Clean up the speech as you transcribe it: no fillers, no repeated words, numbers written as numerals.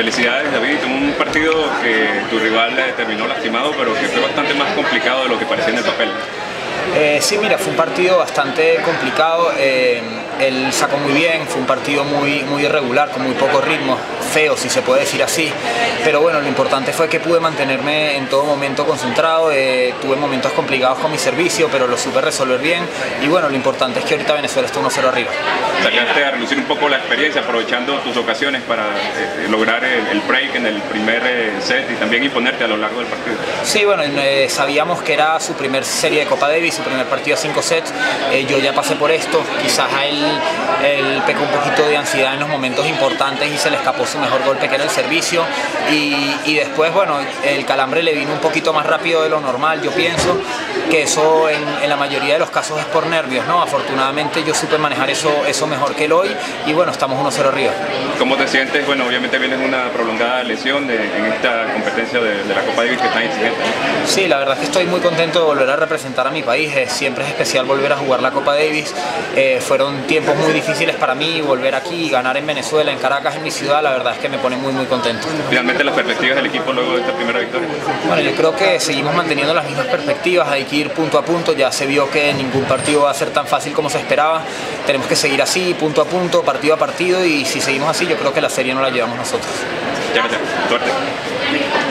Felicidades, David. Un partido que tu rival terminó lastimado, pero que fue bastante más complicado de lo que parecía en el papel. Sí, mira, fue un partido bastante complicado, él sacó muy bien, fue un partido muy irregular, con muy poco ritmo, feo si se puede decir así, pero bueno, lo importante fue que pude mantenerme en todo momento concentrado, tuve momentos complicados con mi servicio, pero lo supe resolver bien y bueno, lo importante es que ahorita Venezuela está 1-0 arriba. Sacaste a relucir un poco la experiencia, aprovechando tus ocasiones para lograr el break en el primer set y también imponerte a lo largo del partido. Sí, bueno, sabíamos que era su primer serie de Copa Davis, su primer partido a 5 sets, yo ya pasé por esto, quizás a él pecó un poquito de ansiedad en los momentos importantes y se le escapó su mejor golpe, que era el servicio, y después, bueno, el calambre le vino un poquito más rápido de lo normal. Yo pienso que eso en la mayoría de los casos es por nervios, ¿no? Afortunadamente yo supe manejar eso mejor que él hoy, y bueno, estamos 1-0 arriba. ¿Cómo te sientes? Bueno, obviamente vienes una prolongada lesión en esta competencia de la Copa Davis, que está exigente. Sí, la verdad es que estoy muy contento de volver a representar a mi país. Siempre es especial volver a jugar la Copa Davis, fueron tiempos muy difíciles para mí, volver aquí y ganar en Venezuela, en Caracas, en mi ciudad, la verdad es que me pone muy contento. Finalmente, las perspectivas del equipo luego de esta primera victoria. Bueno, yo creo que seguimos manteniendo las mismas perspectivas, hay que ir punto a punto, ya se vio que ningún partido va a ser tan fácil como se esperaba, tenemos que seguir así, punto a punto, partido a partido, y si seguimos así yo creo que la serie no la llevamos nosotros. Ya, suerte.